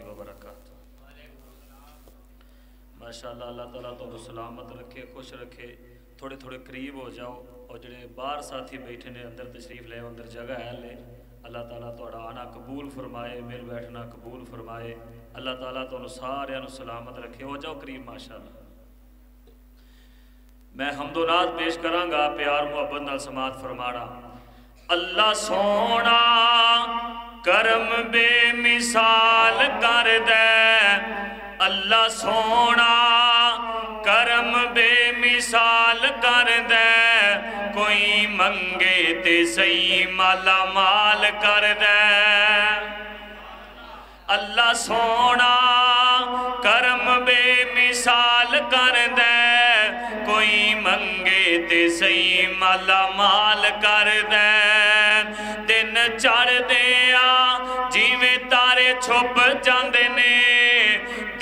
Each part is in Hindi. व बरकातहू। माशाल्लाह अल्लाह ताला तो सलामत रखे, खुश रखे। थोड़े थोड़े करीब हो जाओ और जिहड़े बाहर साथी बैठे ने अंदर तशरीफ ले, अंदर जगह है ले। अल्लाह ताला तुहाडा आना कबूल फरमाए, मिल बैठना कबूल फरमाए। अल्लाह ताला तुहानू सारियां नू सलामत रखे। हो जाओ करीब। माशाअल्लाह मैं हमदो नात पेश करांगा, प्यार मुहब्बत नाल समात फरमाना। अल्लाह सोना करम बेमिसाल कर दे, अल्लाह सोना करम बेमिसाल कर दे, कोई मंगे ते सही माला माल कर दे। अल्लाह सोना करम बेमिसाल कर दे, कोई मंगे ते सही माला माल कर दे। दिन चढ़दे आ जिवें तारे छुप जांदे ने,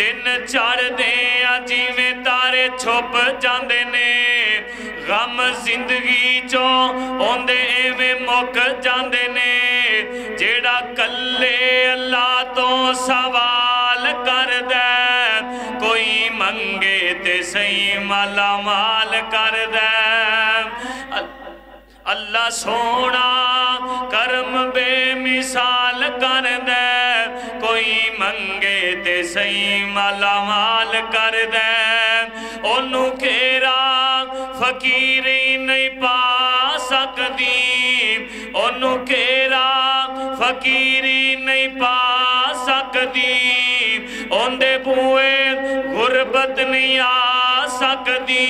दिन चढ़दे आ जिवें तारे छुप जांदे ने, गम जिंदगी चों औंदे एवें मुक जांदे ने। जेड़ा कल्ले अल्लाह तो सवाल कर दे, कोई मंगे ते सही माला माल कर दे। अल्लाह सोना करम बेमिसाल कर दे, कोई मंगे ते सही माला माल कर दे। ओनू घेरा फकीरी नहीं पा सकदी, ओनू घेरा फकीरी नहीं पा सकदी, ओंदे बूए गुरबत नहीं आ सकदी।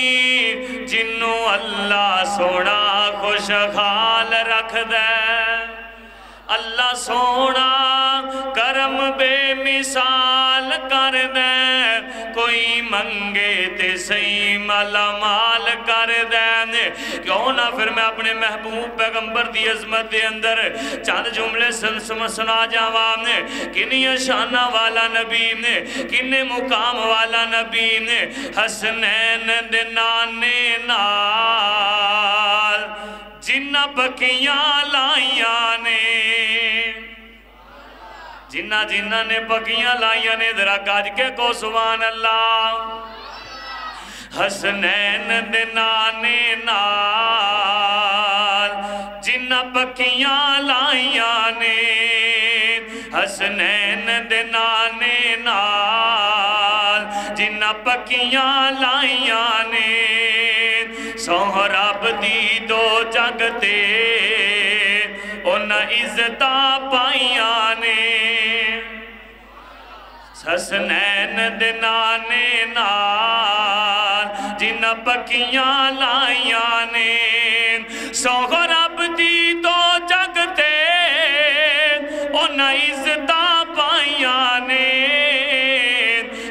जिन्नू अल्लाह सोना खुशहाल रखदा, अल्लाह सोना करम बेमिसाल कर दे, कोई मंगे ते सही माला माल कर दें। क्यों ना फिर मैं अपने महबूब पैगंबर की अजमत के अंदर चंद जुमले सुना जावा। किनिया शाना वाला नबी ने, किन्ने मुकाम वाला नबी ने, हसनैन दे नाने नाल जिन्ना बकियां लाइया ने, जिन्ना जिन्ना ने बकियां लाइया ने, जरा गज के को सुभान अल्लाह। हसनैन दे नाने नाल जिन्ना बकियां लाइया ने, हसनैन दे नाने नाल जिन्ना बकियां लाइया ने। सौह रब दी दो जग ते उन्हें इज्जता पाइया ने, हसनैन दे नाने नाल जिन्ना बकियां लाइया ने। सौह रब दी दो जग ते उन्हें इज्जता पाइया ने,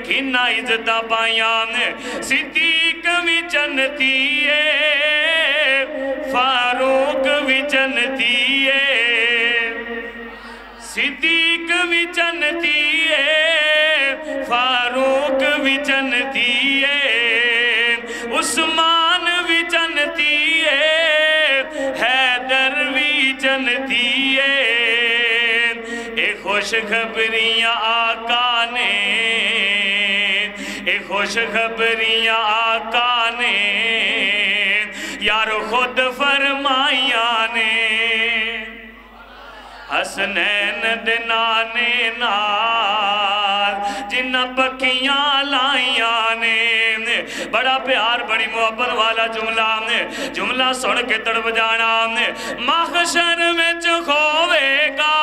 किन्ना इज्जता पाइया ने। सिद्दीक भी जन्नती है, फारूक भी जन्नती है, सिद्दीक भी जन्नती है, फारूक भी जन्नती है, उस्मान भी जन्नती है, हैदर भी जन्नती है। ए खुशखबरियां आका ने, ए खुशखबरियां आका ने, यारो खुद फरमाइया ने। हसनैन दे नाने नाल जिन्ना बकियां लाइया ने। बड़ा प्यार बड़ी मुहब्बत वाला जुमला, जुमला सुन के तड़प जाना। महशर विच खोवेगा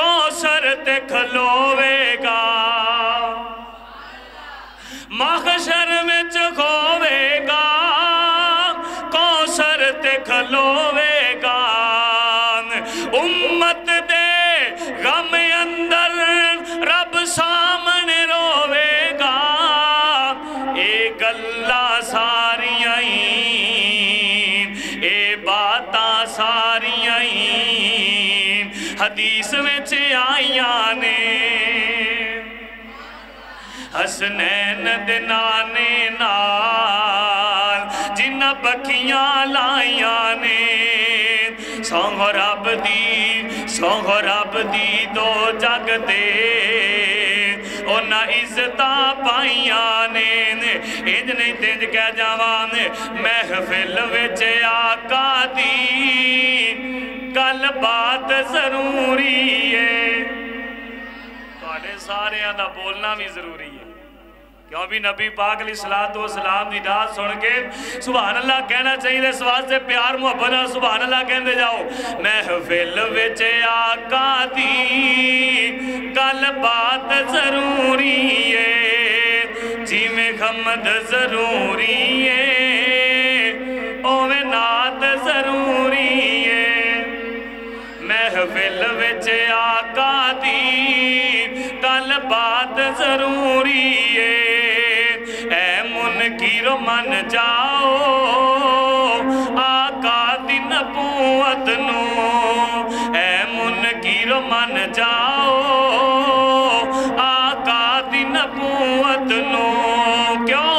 कौसर ते खलोवेगा, महशर विच खोवेगा कौसर ते खलोवेगा। उम्मत दे गम अंदर रब सामने रोवेगा। ए गल्ला सारिया ही, ए बाता सारिया ही हदीस विच आईया ने। हसनैन दे नाने नाल जिन्ना बकियां लाइया ने, सौंह रब दी सोह रब दी दो जगते उन्हें इज्जत पाइया ने इंज नहीं तेज कह जावा महफिल विच आका दी गल बात जरूरी है। तुहाडे सारियां दा बोलना भी जरूरी है क्यों भी नबी पाक अली सलाम की दात सुन के सुभान अल्लाह कहना चाहिए। इस वास्ते प्यार मुहब्बत सुभान अल्लाह कहते जाओ। महफिल विच आका दी गल बात जरूरी है जिवें हमद जरूरी है ओवें नात जरूरी है। महफिल विच आका दी गल बात जरूरी है ऐ मुनकिरो मन जाओ आका दी नबूवत नू ऐ मुनकिरो मन जाओ आका दी नबूवत नू। क्यों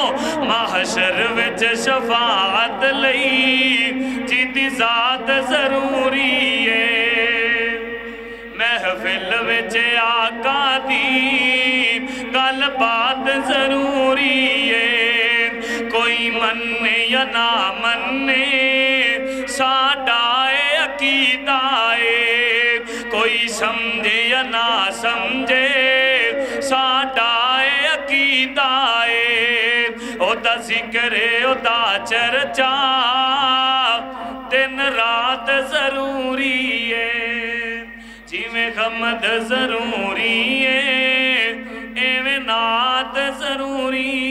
महशर विच शफाअत लई जिदी ज़ात जरूरी है। महफिल विच आका दी गल बात जरूरी है कोई मन्ने या ना मन्ने साडा अकीदा है कोई समझे या ना समझे साडा अकीदा है। ओदा जिक्र ओदा चर्चा दिन रात जरूरी है जिमें हमद जरूरी है एवें नात जरूरी